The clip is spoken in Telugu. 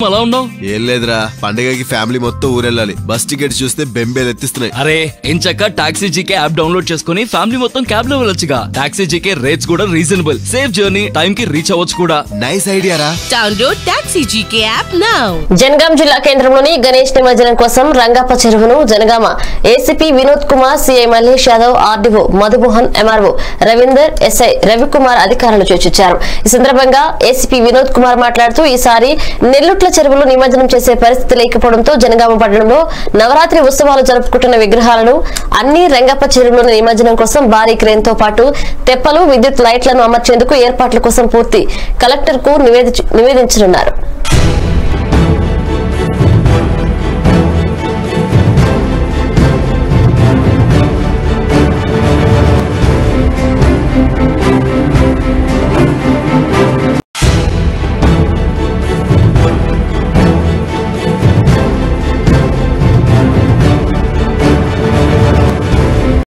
పండగకి ఫ్యామిలీ మొత్తం ఊరెళ్ళాలి. బస్ టికెట్స్ చూస్తే బెంబేలు ఎత్తిస్తున్నాయి. అరే ఎంచక్క టాక్సీ జీకే యాప్ డౌన్లోడ్ చేసుకుని ఫ్యామిలీ మొత్తం క్యాబ్ లో వెళ్ళొచ్చుగా. టాక్సీ జీకే రేట్స్ కూడా రీజనబుల్. సేఫ్ జర్నీ, టైం కి రీచ్ అవ్వచ్చు కూడా. నైస్ ఐడియా రా. Download taxi GK app now. Janagama జిల్లా కేంద్రంలోని గణేష్ నిమజ్జనం కోసం రంగప్ప చెరువును Janagama ACP Vinod Kumar, CI Mallesh Yadav, RDO Madhumohan, MRO Ravinder, SI Ravikumar అధికారులు చర్చించారు. ఈ సందర్భంగా ఏసీపీ వినోద్ కుమార్ మాట్లాడుతూ ఈసారి నెల్లూట్ల చెరువులు నిమజ్జనం చేసే పరిస్థితి లేకపోవడంతో జనగామ పట్టణంలో నవరాత్రి ఉత్సవాలు జరుపుకుంటున్న విగ్రహాలను అన్ని రంగప్ప చెరువులోని నిమజ్జనం కోసం భారీ క్రేన్ తో పాటు తెప్పలు, విద్యుత్ లైట్లను అమర్చేందుకు ఏర్పాట్ల కోసం పూర్తి కలెక్టర్ కు నివేదించనున్నారు.